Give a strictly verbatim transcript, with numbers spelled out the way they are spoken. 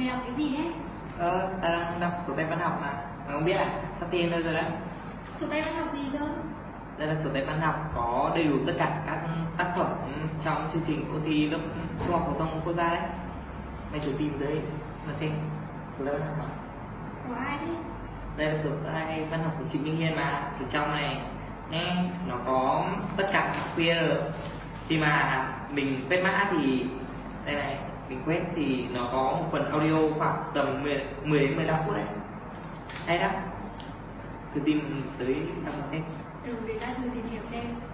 mày làm cái gì đấy? Ờ, ta đang đọc sổ tay văn học mà. Mày không biết à? Sắp tiền đâu rồi đấy. Sổ tay văn học gì cơ? Đây là sổ tay văn học có đầy đủ tất cả các tác phẩm trong chương trình ôn thi lớp trung học phổ thông quốc gia đấy. Mày thử tìm đấy mà xem sổ tay văn học nào. Của ai đấy? Đây là sổ tay văn học của chị Minh Hiên mà. Thì trong này nghe nó có tất cả quy rờ. Khi mà mình quét mã thì đây này, mình quét thì nó có một phần audio khoảng tầm mười đến mười lăm phút đấy. Hay lắm. Thử tìm tới năm xem. Ừ, để ta thử tìm hiểu xem.